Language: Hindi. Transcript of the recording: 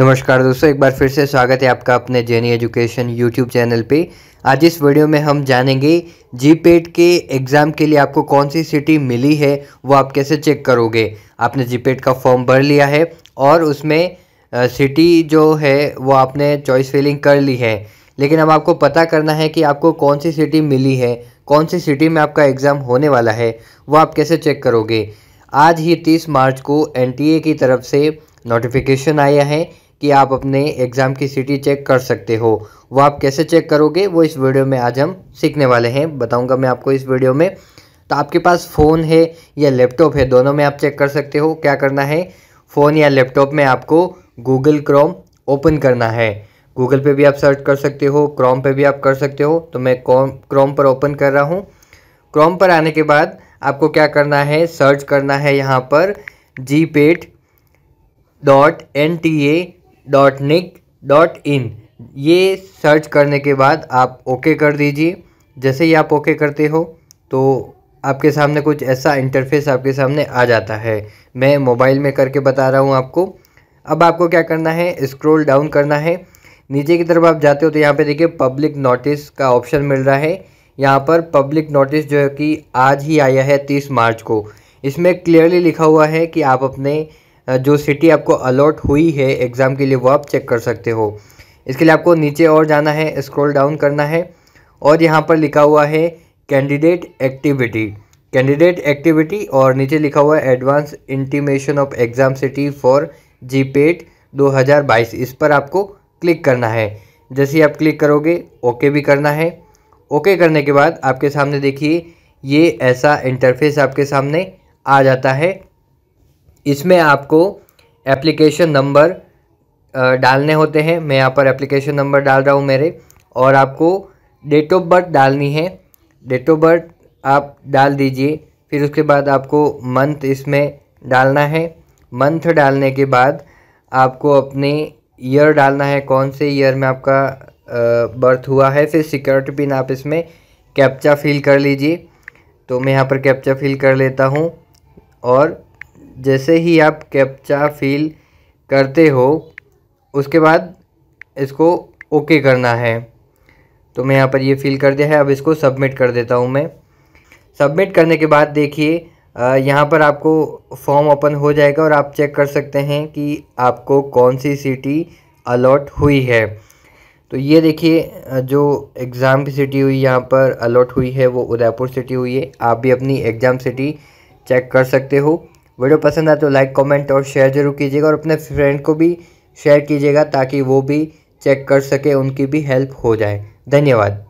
नमस्कार दोस्तों, एक बार फिर से स्वागत है आपका अपने जेनी एजुकेशन यूट्यूब चैनल पे। आज इस वीडियो में हम जानेंगे जी पेट के एग्ज़ाम के लिए आपको कौन सी सिटी मिली है वो आप कैसे चेक करोगे। आपने जी पेट का फॉर्म भर लिया है और उसमें सिटी जो है वो आपने चॉइस फिलिंग कर ली है, लेकिन अब आपको पता करना है कि आपको कौन सी सिटी मिली है, कौन सी सिटी में आपका एग्ज़ाम होने वाला है, वो आप कैसे चेक करोगे। आज ही 30 मार्च को NTA की तरफ से नोटिफिकेशन आया है कि आप अपने एग्ज़ाम की सिटी चेक कर सकते हो। वो आप कैसे चेक करोगे वो इस वीडियो में आज हम सीखने वाले हैं, बताऊंगा मैं आपको इस वीडियो में। तो आपके पास फ़ोन है या लैपटॉप है, दोनों में आप चेक कर सकते हो। क्या करना है, फ़ोन या लैपटॉप में आपको गूगल क्रोम ओपन करना है। गूगल पे भी आप सर्च कर सकते हो, क्रोम पे भी आप कर सकते हो। तो मैं क्रोम पर ओपन कर रहा हूँ। क्रोम पर आने के बाद आपको क्या करना है, सर्च करना है यहाँ पर GPAT.NTA.NIC.IN। ये सर्च करने के बाद आप ओके कर दीजिए। जैसे ही आप ओके करते हो तो आपके सामने कुछ ऐसा इंटरफेस आपके सामने आ जाता है। मैं मोबाइल में करके बता रहा हूँ आपको। अब आपको क्या करना है, स्क्रॉल डाउन करना है। नीचे की तरफ आप जाते हो तो यहाँ पे देखिए पब्लिक नोटिस का ऑप्शन मिल रहा है। यहाँ पर पब्लिक नोटिस जो है कि आज ही आया है 30 मार्च को। इसमें क्लियरली लिखा हुआ है कि आप अपने जो सिटी आपको अलॉट हुई है एग्ज़ाम के लिए वो आप चेक कर सकते हो। इसके लिए आपको नीचे और जाना है, स्क्रॉल डाउन करना है और यहाँ पर लिखा हुआ है कैंडिडेट एक्टिविटी और नीचे लिखा हुआ है advance intimation of exam city for ji PAT 2022। इस पर आपको क्लिक करना है। जैसे ही आप क्लिक करोगे ओके भी करना है। ओके करने के बाद आपके सामने देखिए ये ऐसा इंटरफेस आपके सामने आ जाता है। इसमें आपको एप्लीकेशन नंबर डालने होते हैं। मैं यहाँ पर एप्लीकेशन नंबर डाल रहा हूँ मेरे, और आपको डेट ऑफ बर्थ डालनी है। डेट ऑफ बर्थ आप डाल दीजिए। फिर उसके बाद आपको मंथ इसमें डालना है। मंथ डालने के बाद आपको अपने ईयर डालना है, कौन से ईयर में आपका बर्थ हुआ है। फिर सिक्योरिटी पिन आप इसमें कैप्चा फिल कर लीजिए। तो मैं यहाँ पर कैप्चा फिल कर लेता हूँ, और जैसे ही आप कैप्चा फिल करते हो उसके बाद इसको ओके करना है। तो मैं यहाँ पर ये फिल कर दिया है। अब इसको सबमिट कर देता हूँ मैं। सबमिट करने के बाद देखिए यहाँ पर आपको फॉर्म ओपन हो जाएगा और आप चेक कर सकते हैं कि आपको कौन सी सिटी अलॉट हुई है। तो ये देखिए जो एग्ज़ाम की सिटी हुई यहाँ पर अलॉट हुई है वो उदयपुर सिटी हुई है। आप भी अपनी एग्ज़ाम सिटी चेक कर सकते हो। वीडियो पसंद आए तो लाइक, कमेंट और शेयर ज़रूर कीजिएगा, और अपने फ्रेंड को भी शेयर कीजिएगा ताकि वो भी चेक कर सके, उनकी भी हेल्प हो जाए। धन्यवाद।